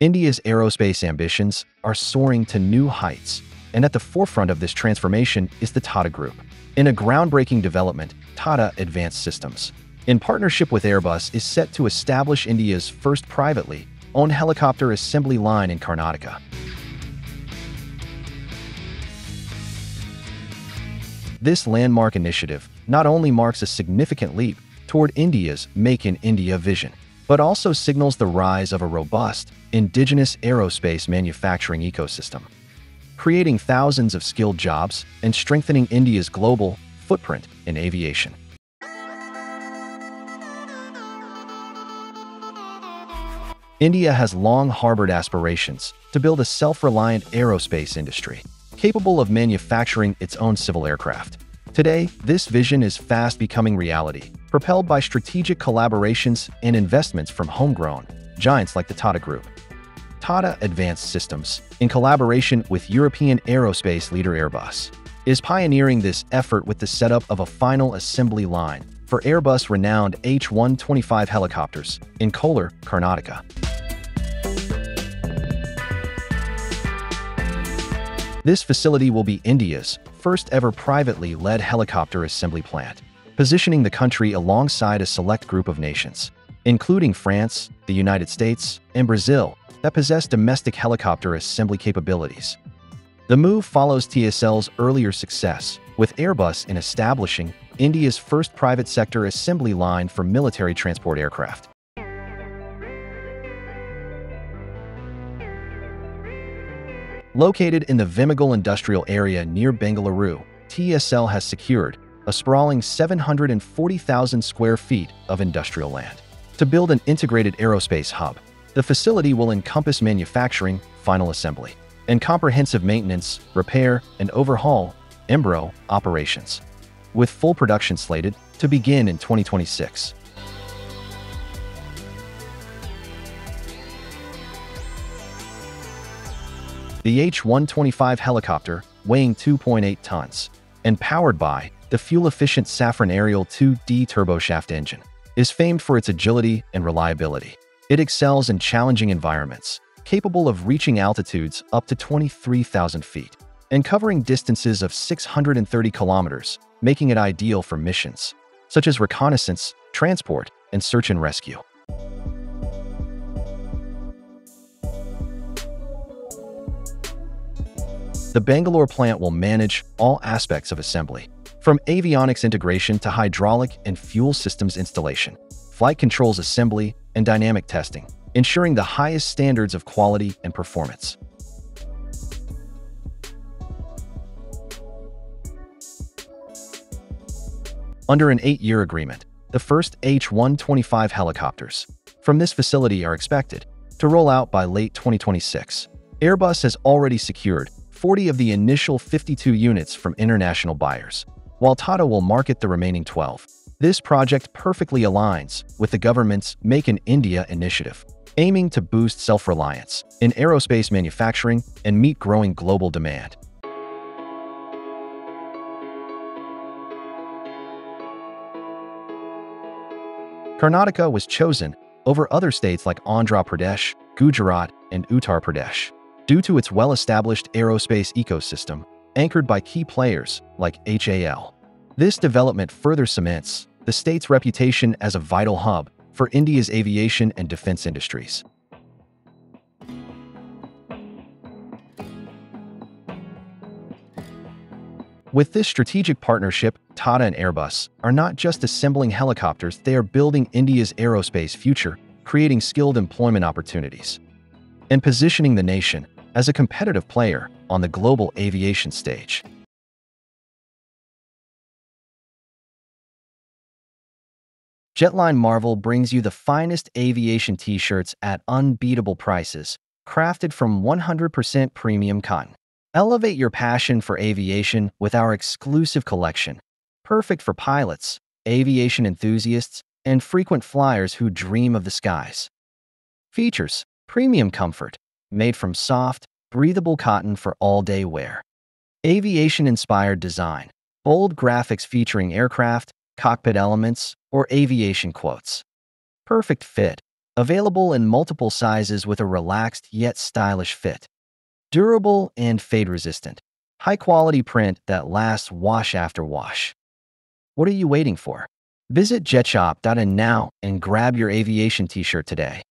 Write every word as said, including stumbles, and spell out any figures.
India's aerospace ambitions are soaring to new heights, and at the forefront of this transformation is the Tata Group. In a groundbreaking development, Tata Advanced Systems, in partnership with Airbus, is set to establish India's first privately owned helicopter assembly line in Karnataka. This landmark initiative not only marks a significant leap toward India's Make in India vision, but also signals the rise of a robust, indigenous aerospace manufacturing ecosystem, creating thousands of skilled jobs and strengthening India's global footprint in aviation. India has long harbored aspirations to build a self-reliant aerospace industry, capable of manufacturing its own civil aircraft. Today, this vision is fast becoming reality, propelled by strategic collaborations and investments from homegrown giants like the Tata Group. Tata Advanced Systems, in collaboration with European aerospace leader Airbus, is pioneering this effort with the setup of a final assembly line for Airbus' renowned H one twenty-five helicopters in Kolar, Karnataka. This facility will be India's first ever privately led helicopter assembly plant, positioning the country alongside a select group of nations, including France, the United States, and Brazil, that possess domestic helicopter assembly capabilities. The move follows T S L's earlier success with Airbus in establishing India's first private sector assembly line for military transport aircraft. Located in the Vimagal industrial area near Bengaluru, T S L has secured a sprawling seven hundred forty thousand square feet of industrial land to build an integrated aerospace hub. The facility will encompass manufacturing, final assembly, and comprehensive maintenance, repair, and overhaul (E M B R O) operations, with full production slated to begin in twenty twenty-six. The H one twenty-five helicopter, weighing two point eight tons and powered by the fuel-efficient Safran Ariel two D turboshaft engine, is famed for its agility and reliability. It excels in challenging environments, capable of reaching altitudes up to twenty-three thousand feet and covering distances of six hundred thirty kilometers, making it ideal for missions such as reconnaissance, transport, and search and rescue. The Bangalore plant will manage all aspects of assembly, from avionics integration to hydraulic and fuel systems installation, flight controls assembly, and dynamic testing, ensuring the highest standards of quality and performance. Under an eight-year agreement, the first H one twenty-five helicopters from this facility are expected to roll out by late twenty twenty-six. Airbus has already secured forty of the initial fifty-two units from international buyers, while Tata will market the remaining twelve. This project perfectly aligns with the government's Make in India initiative, aiming to boost self-reliance in aerospace manufacturing and meet growing global demand. Karnataka was chosen over other states like Andhra Pradesh, Gujarat, and Uttar Pradesh due to its well-established aerospace ecosystem, anchored by key players like H A L. This development further cements the state's reputation as a vital hub for India's aviation and defense industries. With this strategic partnership, Tata and Airbus are not just assembling helicopters, they are building India's aerospace future, creating skilled employment opportunities, and positioning the nation as a competitive player on the global aviation stage. JetLine Marvel brings you the finest aviation t-shirts at unbeatable prices, crafted from one hundred percent premium cotton. Elevate your passion for aviation with our exclusive collection, perfect for pilots, aviation enthusiasts, and frequent flyers who dream of the skies. Features: premium comfort, made from soft, breathable cotton for all-day wear. Aviation-inspired design, bold graphics featuring aircraft, cockpit elements, or aviation quotes. Perfect fit, Available in multiple sizes with a relaxed yet stylish fit. Durable and fade-resistant. High-quality print that lasts wash after wash. What are you waiting for? Visit jetshop dot in now and grab your aviation t-shirt today.